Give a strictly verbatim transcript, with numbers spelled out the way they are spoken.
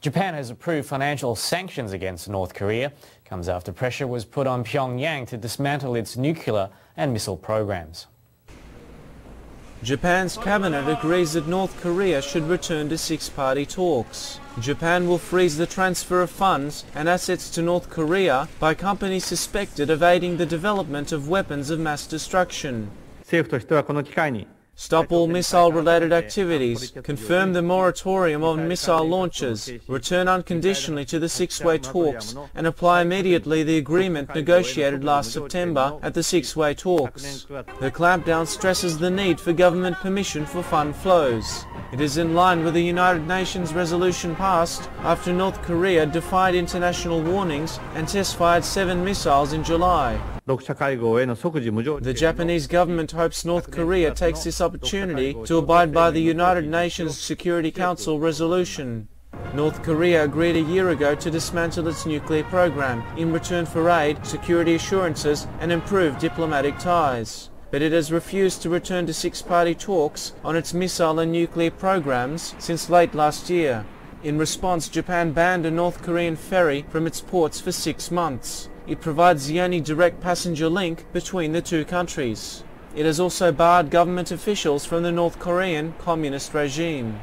Japan has approved financial sanctions against North Korea. Comes after pressure was put on Pyongyang to dismantle its nuclear and missile programs. Japan's cabinet agrees that North Korea should return to six-party talks. Japan will freeze the transfer of funds and assets to North Korea by companies suspected of aiding the development of weapons of mass destruction. Stop all missile-related activities, confirm the moratorium on missile launches, return unconditionally to the six-way talks, and apply immediately the agreement negotiated last September at the six-way talks. The clampdown stresses the need for government permission for fund flows. It is in line with the United Nations resolution passed after North Korea defied international warnings and test-fired seven missiles in July. The Japanese government hopes North Korea takes this opportunity to abide by the United Nations Security Council resolution. North Korea agreed a year ago to dismantle its nuclear program in return for aid, security assurances, and improved diplomatic ties. But it has refused to return to six-party talks on its missile and nuclear programs since late last year. In response, Japan banned a North Korean ferry from its ports for six months. It provides the only direct passenger link between the two countries. It has also barred government officials from the North Korean communist regime.